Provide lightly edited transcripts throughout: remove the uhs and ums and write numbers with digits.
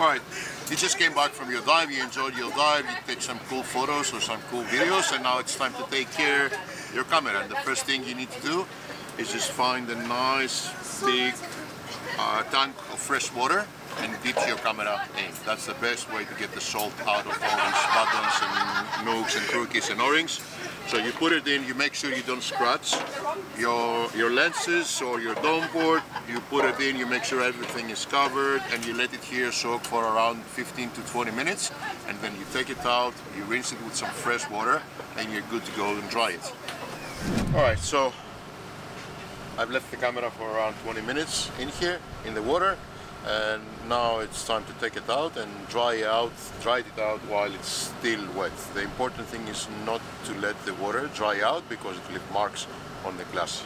card. You just came back from your dive, you enjoyed your dive, you take some cool photos or some cool videos, and now it's time to take care of your camera. And the first thing you need to do is just find a nice big tank of fresh water and dip your camera in. That's the best way to get the salt out of all these buttons and nooks and crookies and O-rings. So you put it in, you make sure you don't scratch your lenses or your dome board. You put it in, you make sure everything is covered, and you let it here soak for around 15 to 20 minutes. And then you take it out, you rinse it with some fresh water, and you're good to go and dry it. All right, so I've left the camera for around 20 minutes in here, in the water. And now it's time to take it out and dry it out while it's still wet. The important thing is not to let the water dry out because it leaves marks on the glass.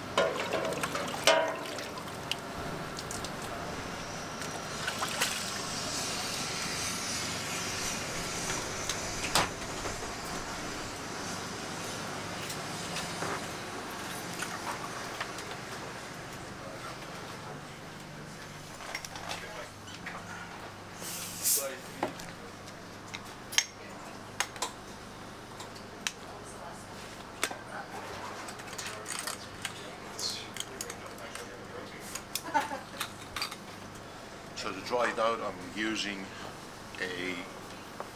So to dry it out, I'm using a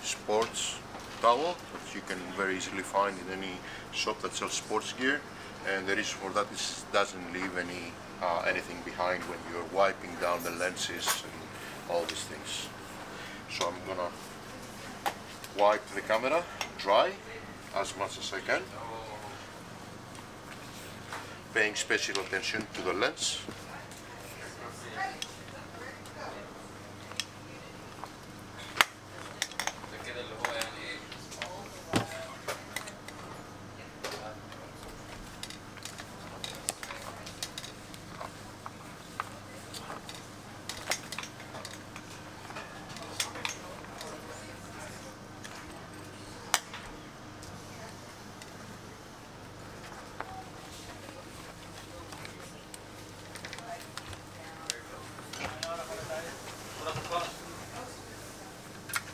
sports towel that you can very easily find in any shop that sells sports gear, and the reason for that is it doesn't leave anything behind when you're wiping down the lenses and all these things. So I'm gonna wipe the camera dry as much as I can, paying special attention to the lens.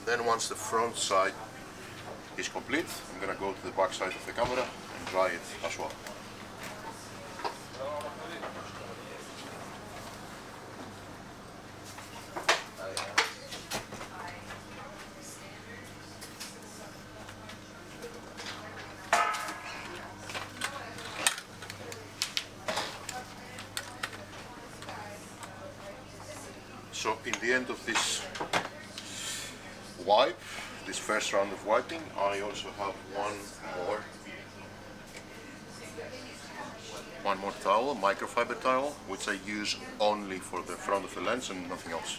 Then once the front side is complete, I'm going to go to the back side of the camera and dry it as well. So in the end of this wipe, this first round of wiping, I also have one more towel, microfiber towel, which I use only for the front of the lens and nothing else.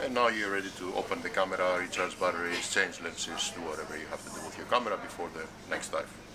And now you're ready to open the camera, recharge batteries, change lenses, do whatever you have to do with your camera before the next dive.